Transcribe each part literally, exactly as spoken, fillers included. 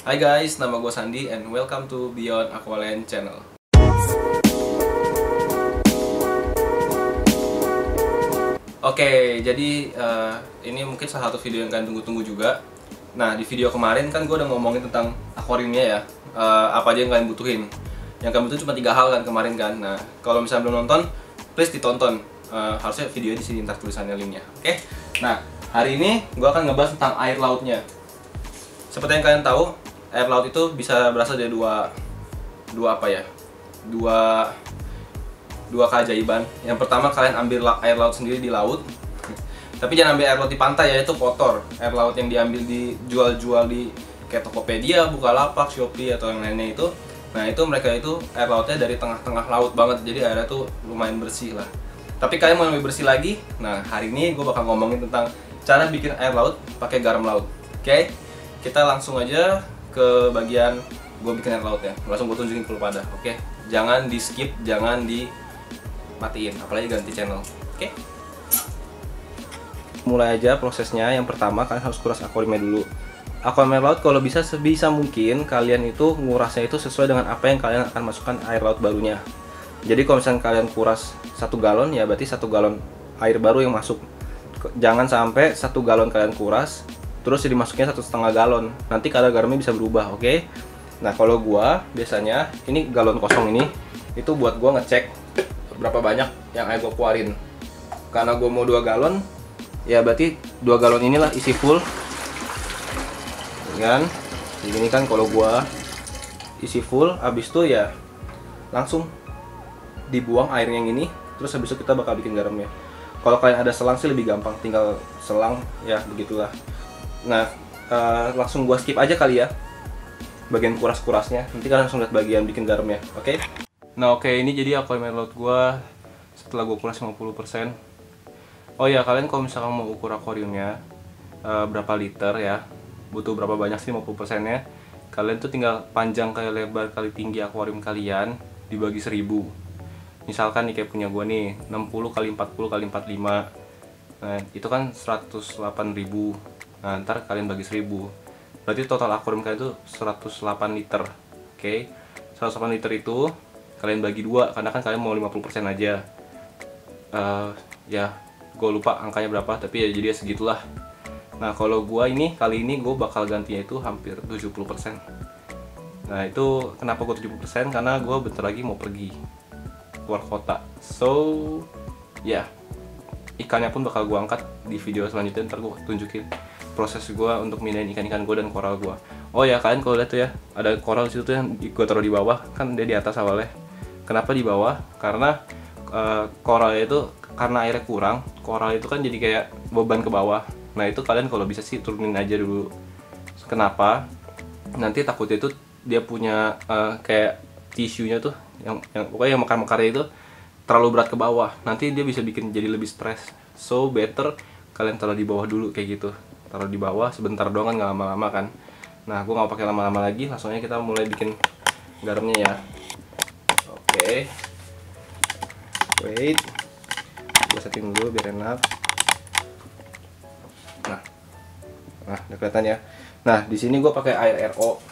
Hai guys, nama gue Sandi and welcome to Beyond Aquarium Channel. Oke, okay, jadi uh, ini mungkin salah satu video yang kalian tunggu-tunggu juga. Nah, di video kemarin kan gue udah ngomongin tentang akuariumnya ya, uh, apa aja yang kalian butuhin. Yang kalian butuhin cuma tiga hal kan kemarin kan. Nah, kalau misalnya belum nonton, please ditonton. Uh, harusnya video di sini ntar tulisannya linknya. Oke, okay? Nah hari ini gue akan ngebahas tentang air lautnya. Seperti yang kalian tahu, air laut itu bisa berasal dari dua dua apa ya dua dua keajaiban. Yang pertama, kalian ambil air laut sendiri di laut, tapi jangan ambil air laut di pantai ya, itu kotor. Air laut yang diambil dijual-jual di kayak Tokopedia, Bukalapak, Shopee atau yang lainnya itu, nah itu mereka itu air lautnya dari tengah-tengah laut banget, jadi airnya tuh lumayan bersih lah. Tapi kalian mau lebih bersih lagi, nah hari ini gue bakal ngomongin tentang cara bikin air laut pakai garam laut. Oke, okay? Kita langsung aja ke bagian gue bikin air laut ya, langsung gue tunjukin ke lu pada. Oke, okay? Jangan di skip, jangan dimatiin, apalagi ganti channel. Oke, okay? Mulai aja prosesnya. Yang pertama, kalian harus kuras akuariumnya dulu. Akuarium laut kalau bisa sebisa mungkin kalian itu ngurasnya itu sesuai dengan apa yang kalian akan masukkan air laut barunya. Jadi kalau misalnya kalian kuras satu galon ya berarti satu galon air baru yang masuk. Jangan sampai satu galon kalian kuras terus dimasukinnya satu setengah galon, nanti kadar garamnya bisa berubah. Oke, okay? Nah kalau gua biasanya ini galon kosong ini itu buat gua ngecek berapa banyak yang air gua keluarin. Karena gua mau dua galon ya berarti dua galon inilah isi full kan. Jadi ini kan kalau gua isi full, habis itu ya langsung dibuang airnya yang ini, terus habis itu kita bakal bikin garamnya. Kalau kalian ada selang sih lebih gampang, tinggal selang ya, begitulah. Nah, uh, langsung gua skip aja kali ya bagian kuras-kurasnya, nanti kalian langsung lihat bagian bikin garamnya. Oke, okay? Nah oke, okay, ini jadi akuarium laut gua setelah gua kuras lima puluh persen. Oh ya, kalian kalau misalkan mau ukur akuariumnya uh, berapa liter ya, butuh berapa banyak sih lima puluh persen nya, kalian tuh tinggal panjang kali lebar kali tinggi akuarium kalian dibagi seribu. Misalkan nih kayak punya gua nih enam puluh kali empat puluh kali empat puluh lima, nah itu kan seratus delapan ribu. Nah, ntar kalian bagi seribu, berarti total akuarium kalian itu seratus delapan liter. Oke, okay? seratus delapan liter itu kalian bagi dua, karena kan kalian mau lima puluh persen aja. Uh, ya, gue lupa angkanya berapa, tapi ya jadi ya segitulah. Nah, kalau gue ini, kali ini gue bakal gantinya itu hampir tujuh puluh persen. Nah, itu kenapa gue tujuh puluh persen? Karena gue bentar lagi mau pergi keluar kota. So, ya, yeah. Ikannya pun bakal gue angkat di video selanjutnya, ntar gue tunjukin proses gue untuk mindahin ikan-ikan gue dan koral gue. Oh ya, kalian kalau lihat tuh ya, ada koral di situ tuh yang gue taruh di bawah, kan dia di atas awalnya. Kenapa di bawah? Karena uh, koralnya itu karena airnya kurang, koral itu kan jadi kayak beban ke bawah. Nah itu kalian kalau bisa sih turunin aja dulu. Kenapa? Nanti takutnya itu dia punya uh, kayak tisunya tuh, yang yang pokoknya yang mekar-mekarnya itu terlalu berat ke bawah. Nanti dia bisa bikin jadi lebih stres. So better kalian taruh di bawah dulu kayak gitu. Taruh di bawah sebentar doang kan, nggak lama-lama kan. Nah, gue nggak pakai lama-lama lagi, langsungnya kita mulai bikin garamnya ya. Oke, okay. Wait, gue setting dulu biar enak. Nah, nah, udah kelihatan ya. Nah, di sini gue pakai air R O.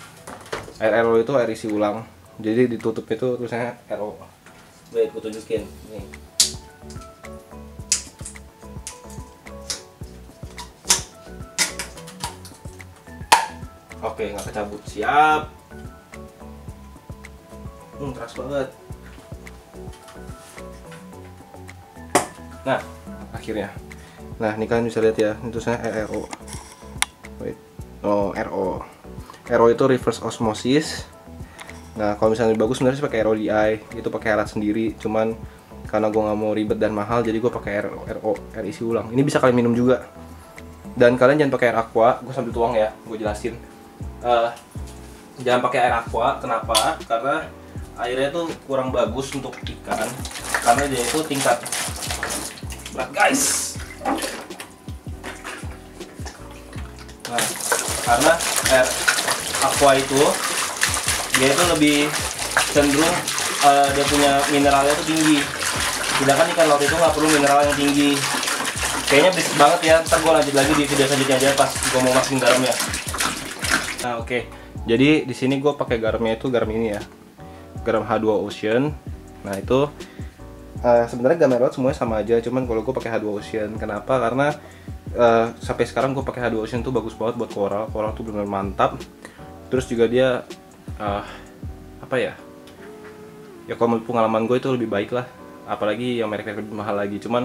Air R O itu air isi ulang. Jadi ditutup itu tulisannya R O. Wait, gue tunjukin nih. Oke, nggak kecabut, siap. Hmm, keras banget. Nah, akhirnya. Nah, ini kalian bisa lihat ya, ini tulisannya R O. Wait, oh R O. R O itu reverse osmosis. Nah, kalau misalnya bagus sebenarnya pakai R O D I, itu pakai alat sendiri. Cuman karena gue nggak mau ribet dan mahal, jadi gue pakai R O, air isi ulang. Ini bisa kalian minum juga. Dan kalian jangan pakai air aqua, gue sambil tuang ya, gue jelasin. Uh, jangan pakai air aqua, kenapa? Karena airnya tuh kurang bagus untuk ikan, karena dia itu tingkat berat guys. Nah, karena air aqua itu dia itu lebih cenderung uh, dia punya mineralnya itu tinggi, sedangkan ikan laut itu nggak perlu mineral yang tinggi. Kayaknya berisik banget ya, ntar gue lanjut lagi di video selanjutnya aja pas gue mau masukin garamnya. Nah oke, okay. Jadi di sini gue pakai garamnya itu garam ini ya, garam H dua Ocean. Nah itu uh, sebenarnya garam laut semuanya sama aja, cuman kalau gue pakai H dua Ocean. Kenapa? Karena uh, sampai sekarang gue pakai H dua Ocean tuh bagus banget buat koral. Koral tuh benar-benar mantap. Terus juga dia uh, apa ya? Ya kalau menurut pengalaman gue itu lebih baik lah. Apalagi yang merek-merek lebih mahal lagi. Cuman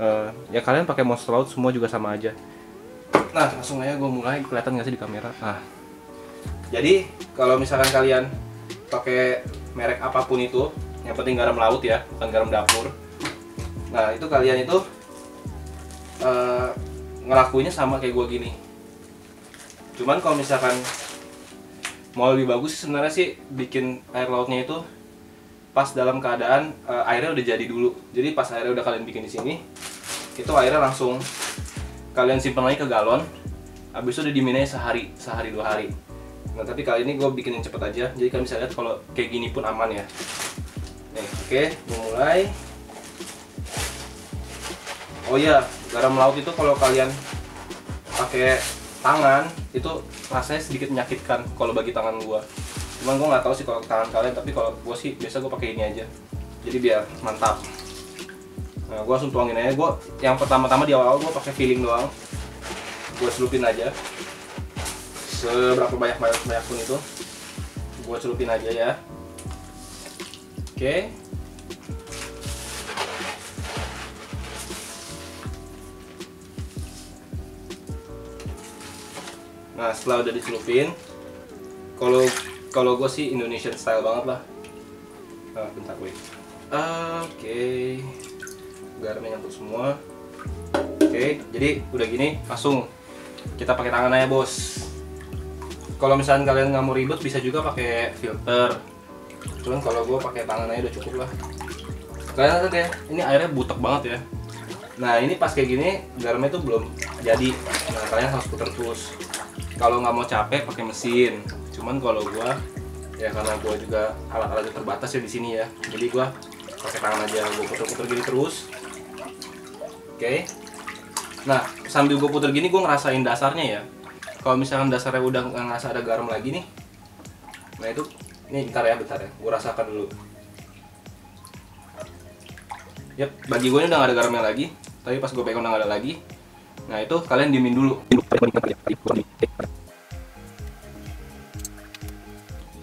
uh, ya kalian pakai monster laut semua juga sama aja. Nah langsung aja gue mulai, kelihatan nggak sih di kamera? Nah jadi kalau misalkan kalian pakai merek apapun itu, yang penting garam laut ya, bukan garam dapur. Nah itu kalian itu uh, ngelakuinnya sama kayak gue gini. Cuman kalau misalkan mau lebih bagus sebenarnya sih bikin air lautnya itu pas dalam keadaan uh, airnya udah jadi dulu. Jadi pas airnya udah kalian bikin di sini, itu airnya langsung kalian simpan lagi ke galon, habis itu udah diminai sehari, sehari dua hari. Nah tapi kali ini gue bikin yang cepet aja, jadi kalian bisa lihat kalau kayak gini pun aman ya. Nih, oke, okay, mulai. Oh ya, garam laut itu kalau kalian pakai tangan itu rasanya sedikit menyakitkan kalau bagi tangan gue. Cuman gue nggak tahu sih kalau tangan kalian, tapi kalau gue sih biasa gue pakai ini aja. Jadi biar mantap. Nah, gue langsung tuangin aja. Gue yang pertama-tama di awal-awal gue pakai feeling doang. Gue celupin aja. Seberapa banyak-banyak pun itu, gue celupin aja ya. Oke. Nah, setelah udah dicelupin, kalau kalau gue sih Indonesian style banget lah. Nah, bentar gue. Oke. Garamnya nyangkut semua. Oke, jadi udah gini langsung kita pakai tangan aja bos. Kalau misalkan kalian nggak mau ribet bisa juga pakai filter, cuman kalau gue pakai tangan aja udah cukup lah. Kalian lihat ya, ini airnya butek banget ya. Nah ini pas kayak gini garamnya tuh belum jadi. Nah kalian harus puter terus. Kalau nggak mau capek pakai mesin. Cuman kalau gue ya karena gue juga alat-alatnya terbatas ya di sini ya, jadi gue pakai tangan aja. Gue puter-puter gini terus. Oke, okay. Nah sambil gue puter gini gue ngerasain dasarnya ya. Kalau misalkan dasarnya udah ngerasa ada garam lagi nih, nah itu, ini bentar ya, bentar ya, gue rasakan dulu. Yap, bagi gue ini udah gak ada garamnya lagi, tapi pas gue pegang udah gak ada lagi. Nah itu kalian diemin dulu.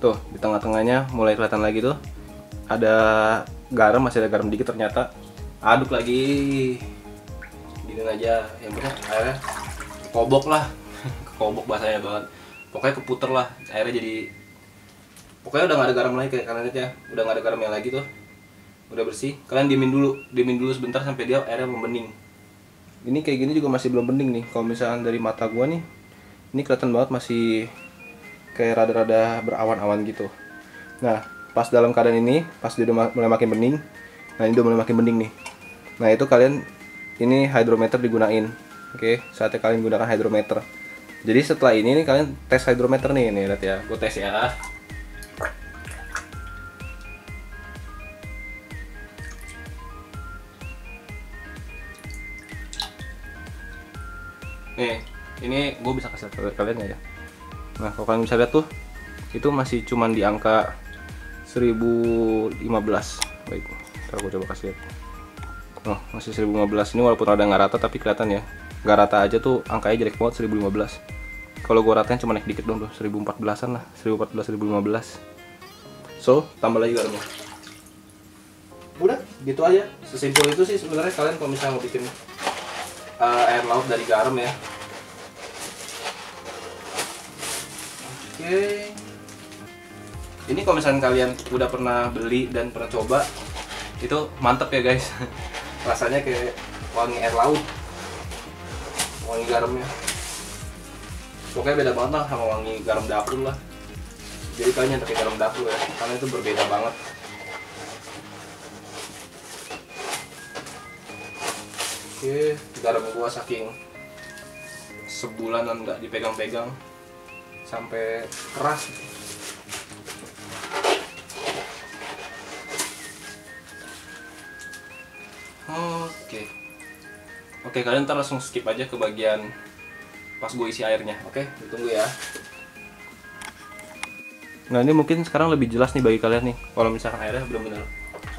Tuh di tengah-tengahnya mulai kelihatan lagi tuh, ada garam, masih ada garam dikit ternyata. Aduk lagi. Gini aja, yang bener airnya kobok lah, kobok bahasanya banget. Pokoknya keputer lah, airnya jadi, pokoknya udah gak ada garam lagi kayak kalian lihat ya, udah gak ada garamnya lagi tuh, udah bersih. Kalian diemin dulu, diemin dulu sebentar sampai dia airnya membening. Ini kayak gini juga masih belum bening nih. Kalau misalkan dari mata gua nih, ini kelihatan banget masih kayak rada-rada berawan-awan gitu. Nah, pas dalam keadaan ini, pas dia udah mulai makin bening, nah ini udah mulai makin bening nih. Nah itu kalian, ini hidrometer digunain. Oke, saatnya kalian gunakan hidrometer. Jadi setelah ini nih kalian tes hidrometer nih, nih lihat ya, gue tes ya. Nih, ini gue bisa kasih lihat kalian ya. Nah, kalau kalian bisa lihat tuh, itu masih cuman di angka seribu lima belas. Baik, ntar gue coba kasih lihat. Oh, masih seribu lima belas ini walaupun ada nggak rata tapi kelihatan ya. Nggak rata aja tuh angkanya jelek banget seribu lima belas. Kalau gue ratain cuma naik dikit dong tuh, seribu empat belasan lah, seribu empat belas, seribu lima belas. So, tambah lagi garamnya. Udah, gitu aja. Sesimpel itu sih sebenarnya kalian kalau misalnya mau bikin uh, air laut dari garam ya. Oke. Okay. Ini kalau misalnya kalian udah pernah beli dan pernah coba, itu mantep ya guys. Rasanya kayak wangi air laut. Wangi garamnya. Pokoknya beda banget lah sama wangi garam dapur lah. Jadi kalian pakai garam dapur ya, karena itu berbeda banget. Oke, garam gua saking sebulanan nggak dipegang-pegang sampai keras. Oke, oke kalian ntar langsung skip aja ke bagian pas gue isi airnya, oke? Ditunggu ya. Nah ini mungkin sekarang lebih jelas nih bagi kalian nih, kalau misalkan airnya benar-benar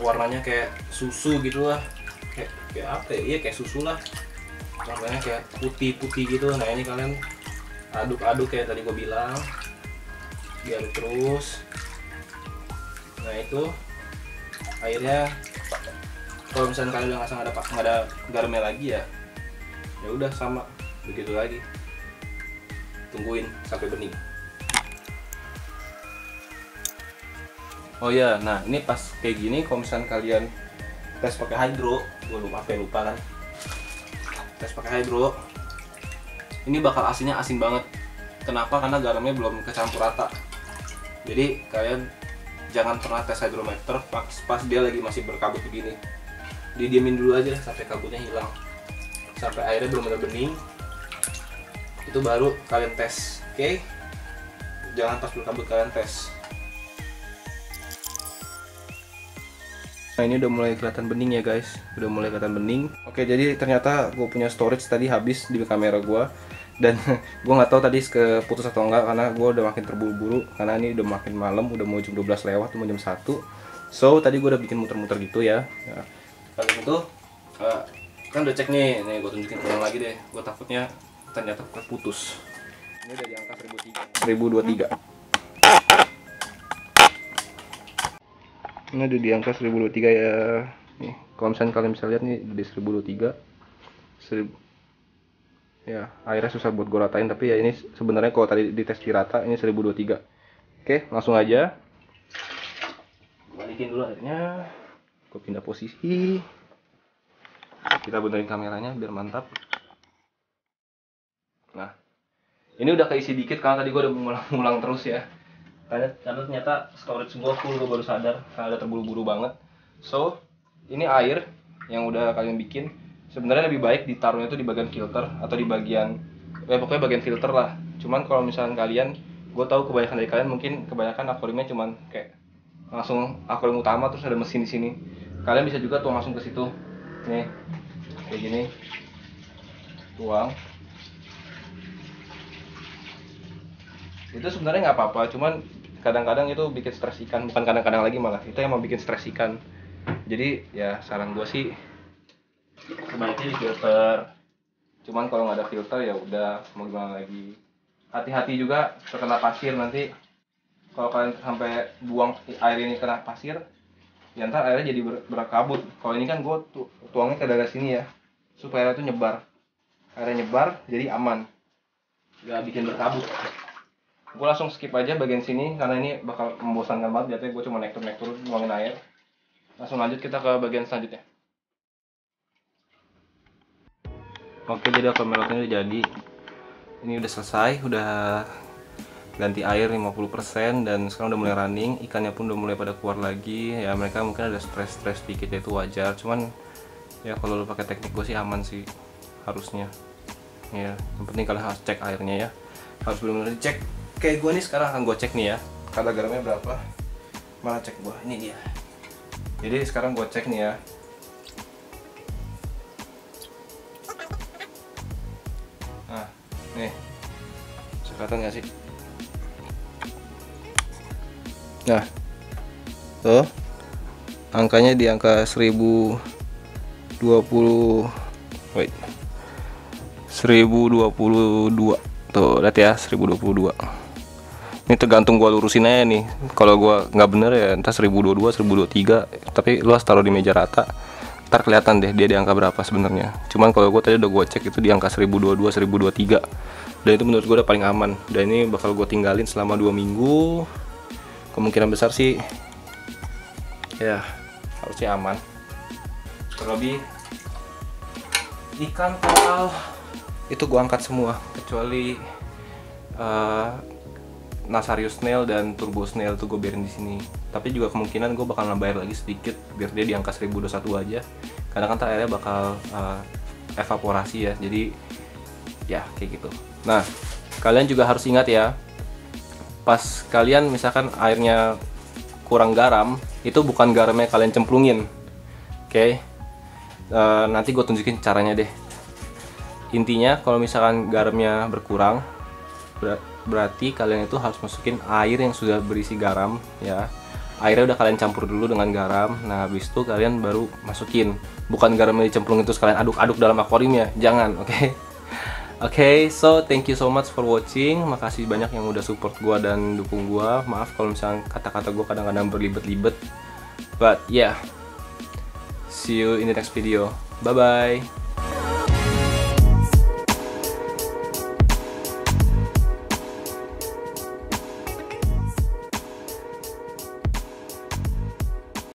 warnanya kayak susu gitu lah, kayak, kayak apa ya, iya kayak susu lah, warnanya kayak putih-putih gitu. Nah ini kalian aduk-aduk kayak tadi gue bilang, diaduk terus. Nah itu airnya kalau misalkan kalian udah nggak ada nggak ada garamnya lagi ya, ya udah sama begitu lagi, tungguin sampai bening. Oh ya, nah ini pas kayak gini kalau misalkan kalian tes pakai hydro, gue lupa apa lupa kan, tes pakai hydro, ini bakal asinnya asin banget. Kenapa? Karena garamnya belum kecampur rata. Jadi kalian jangan pernah tes hidrometer pas, pas dia lagi masih berkabut begini. Didiemin dulu aja sampai kabutnya hilang, sampai airnya benar-benar bening. Itu baru kalian tes, oke? Okay? Jangan pas berkabut kalian tes. Nah ini udah mulai kelihatan bening ya guys, udah mulai kelihatan bening. Oke, jadi ternyata gue punya storage tadi habis di kamera gue, dan gue nggak tahu tadi keputus atau enggak karena gue udah makin terburu-buru, karena ini udah makin malam, udah mau jam dua belas lewat, mau jam satu. So tadi gue udah bikin muter-muter gitu ya. Nah, kali itu uh, kan udah cek nih, nih gue tunjukin ulang lagi deh. Gue takutnya ternyata putus. Ini udah di angka seribu dua puluh tiga. Ini ada di angka seribu dua puluh tiga ya. Nih, kalau misalnya kalian bisa lihat nih di seribu dua puluh tiga. Serib... Ya, airnya susah buat gue ratain, tapi ya ini sebenarnya kalau tadi di tes rata ini seribu dua puluh tiga. Oke, langsung aja. Balikin dulu airnya. Gue pindah posisi. Kita benerin kameranya biar mantap. Nah, ini udah keisi dikit karena tadi gue udah mengulang-ulang terus ya. Karena, karena ternyata storage gue full, gue baru sadar karena udah terburu-buru banget. So, ini air yang udah kalian bikin sebenarnya lebih baik ditaruhnya itu di bagian filter atau di bagian, ya pokoknya bagian filter lah. Cuman kalau misalkan kalian, gue tahu kebanyakan dari kalian mungkin kebanyakan akuariumnya cuman kayak langsung akuarium utama terus ada mesin di sini. Kalian bisa juga tuang langsung ke situ. Nih, kayak gini. Tuang. Itu sebenarnya nggak apa-apa, cuman kadang-kadang itu bikin stres ikan, bukan kadang-kadang lagi malah itu emang bikin stres ikan. Jadi ya saran gue sih sebaiknya di filter, cuman kalau nggak ada filter ya udah mau gimana lagi. Hati-hati juga terkena pasir nanti, kalau kalian sampai buang air ini kena pasir ya ntar airnya jadi berkabut. Kalau ini kan gue tu tuangnya ke daerah sini ya supaya itu nyebar, airnya nyebar jadi aman, nggak bikin berkabut. Gue langsung skip aja bagian sini karena ini bakal membosankan banget, biasanya gue cuma nektur-nektur nuangin air. Langsung lanjut kita ke bagian selanjutnya. Oke, jadi aquarium lautnya udah jadi. Ini udah selesai, udah ganti air lima puluh persen dan sekarang udah mulai running. Ikannya pun udah mulai pada keluar lagi. Ya mereka mungkin ada stres-stres sedikit, ya itu wajar. Cuman ya kalau lu pakai teknik gue sih aman sih harusnya. Ya, yang penting kalian harus cek airnya ya. Harus benar-benar dicek. Kayak gue nih sekarang akan gue cek nih ya, kadar garamnya berapa. Mana cek gue, ini dia. Jadi sekarang gue cek nih ya. Nah, nih sekatan gak sih? Nah, tuh angkanya di angka seribu dua puluh. Wait, seribu dua puluh dua. Tuh, lihat ya, seribu dua puluh dua. Ini tergantung gua lurusin aja nih. Kalau gua nggak bener ya entah seribu dua puluh dua, seribu dua puluh tiga, tapi lu harus taruh di meja rata. Ntar kelihatan deh dia di angka berapa sebenarnya. Cuman kalau gua tadi udah gua cek itu di angka seribu dua puluh dua, seribu dua puluh tiga. Dan itu menurut gua udah paling aman. Dan ini bakal gua tinggalin selama dua minggu. Kemungkinan besar sih ya harusnya aman. Terlebih ikan koral itu gua angkat semua kecuali uh, nasarius snail dan turbo snail tuh gue biarin di sini. Tapi juga kemungkinan gue bakal nambahin lagi sedikit biar dia di angka seribu dua puluh satu aja. Karena kan airnya bakal uh, evaporasi ya. Jadi ya kayak gitu. Nah, kalian juga harus ingat ya. Pas kalian misalkan airnya kurang garam, itu bukan garamnya kalian cemplungin. Oke. Okay? Uh, nanti gue tunjukin caranya deh. Intinya kalau misalkan garamnya berkurang, berarti kalian itu harus masukin air yang sudah berisi garam ya. Airnya udah kalian campur dulu dengan garam. Nah, habis itu kalian baru masukin. Bukan garamnya dicemplungin terus kalian aduk-aduk dalam akuariumnya. Jangan, oke? Okay? Oke, okay, so thank you so much for watching. Makasih banyak yang udah support gua dan dukung gua. Maaf kalau misalnya kata-kata gua kadang-kadang berlibet-libet. But yeah. See you in the next video. Bye-bye.